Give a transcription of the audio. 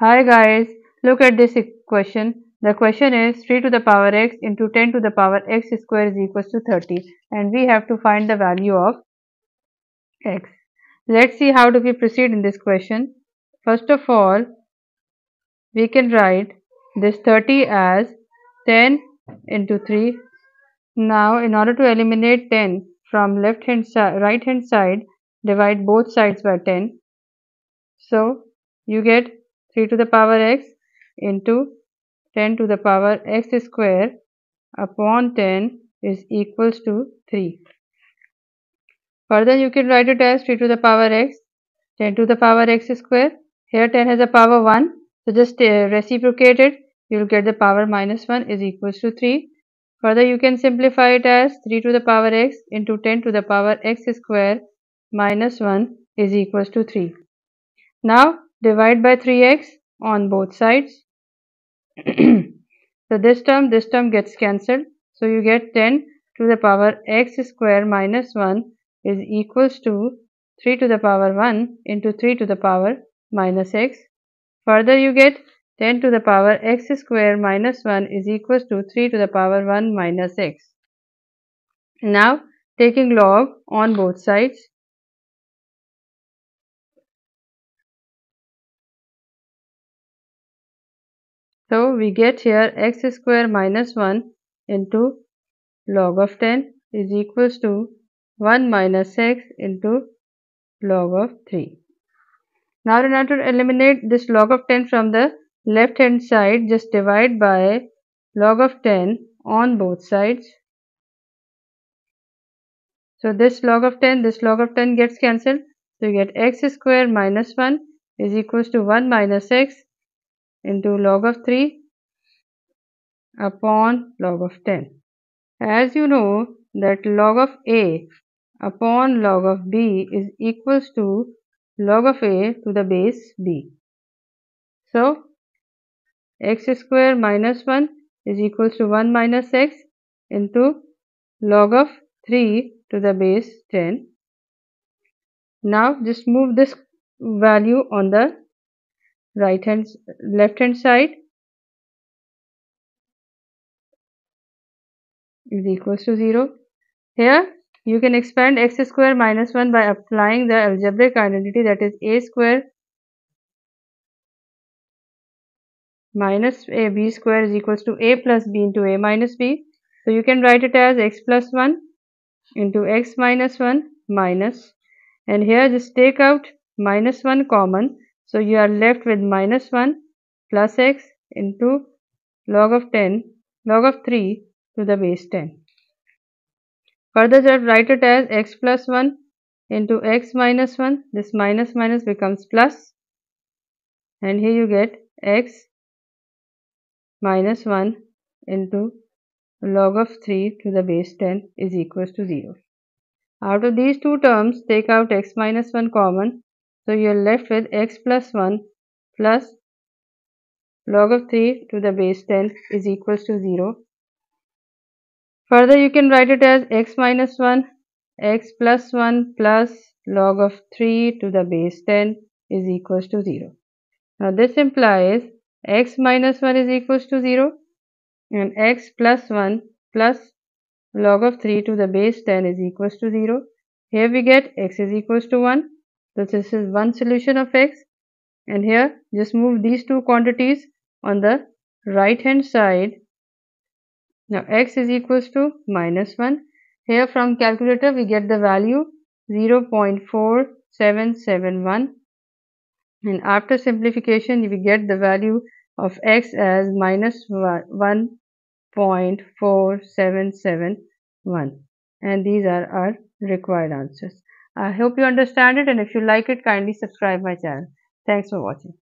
Hi guys, look at this question. The question is 3 to the power x into 10 to the power x square is equals to 30, and we have to find the value of x. Let's see how do we proceed in this question. First of all, we can write this 30 as 10 into 3. Now, in order to eliminate 10 from left hand side, right hand side, divide both sides by 10. So you get 3 to the power x into 10 to the power x square upon 10 is equals to 3. Further, you can write it as 3 to the power x, 10 to the power x square. Here 10 has a power 1, so just reciprocate it. You will get the power minus 1 is equals to 3. Further, you can simplify it as 3 to the power x into 10 to the power x square minus 1 is equals to 3. Now divide by 3x on both sides. So this term gets cancelled. So you get 10 to the power x square minus 1 is equals to 3 to the power 1 into 3 to the power minus x. Further, you get 10 to the power x square minus 1 is equals to 3 to the power 1 minus x. Now taking log on both sides. So we get here x square minus 1 into log of 10 is equals to 1 minus x into log of 3. Now in order to eliminate this log of 10 from the left hand side, just divide by log of 10 on both sides. So this log of 10 gets cancelled. So you get x square minus 1 is equals to 1 minus x into log of 3 upon log of 10. As you know that log of a upon log of b is equals to log of a to the base b. So x square minus 1 is equals to 1 minus x into log of 3 to the base 10. Now just move this value on the left hand side is equals to 0. Here you can expand x square minus 1 by applying the algebraic identity, that is a square minus ab square is equals to a plus b into a minus b. So you can write it as x plus 1 into x minus 1 minus, and here just take out minus 1 common. So you are left with minus 1 plus x into log of 3 to the base 10. Further, just write it as x plus 1 into x minus 1. This minus minus becomes plus, and here you get x minus 1 into log of 3 to the base 10 is equals to 0. Out of these two terms, take out x minus 1 common. So you are left with x plus 1 plus log of 3 to the base 10 is equals to 0. Further, you can write it as x minus 1, x plus 1 plus log of 3 to the base 10 is equals to 0. Now this implies x minus 1 is equals to 0 and x plus 1 plus log of 3 to the base 10 is equals to 0. Here we get x is equals to 1. So this is one solution of x, and here just move these two quantities on the right hand side. Now x is equals to minus 1. Here from calculator we get the value 0.4771, and after simplification we get the value of x as minus 1.4771, and these are our required answers. I hope you understand it, and if you like it, kindly subscribe my channel. Thanks for watching.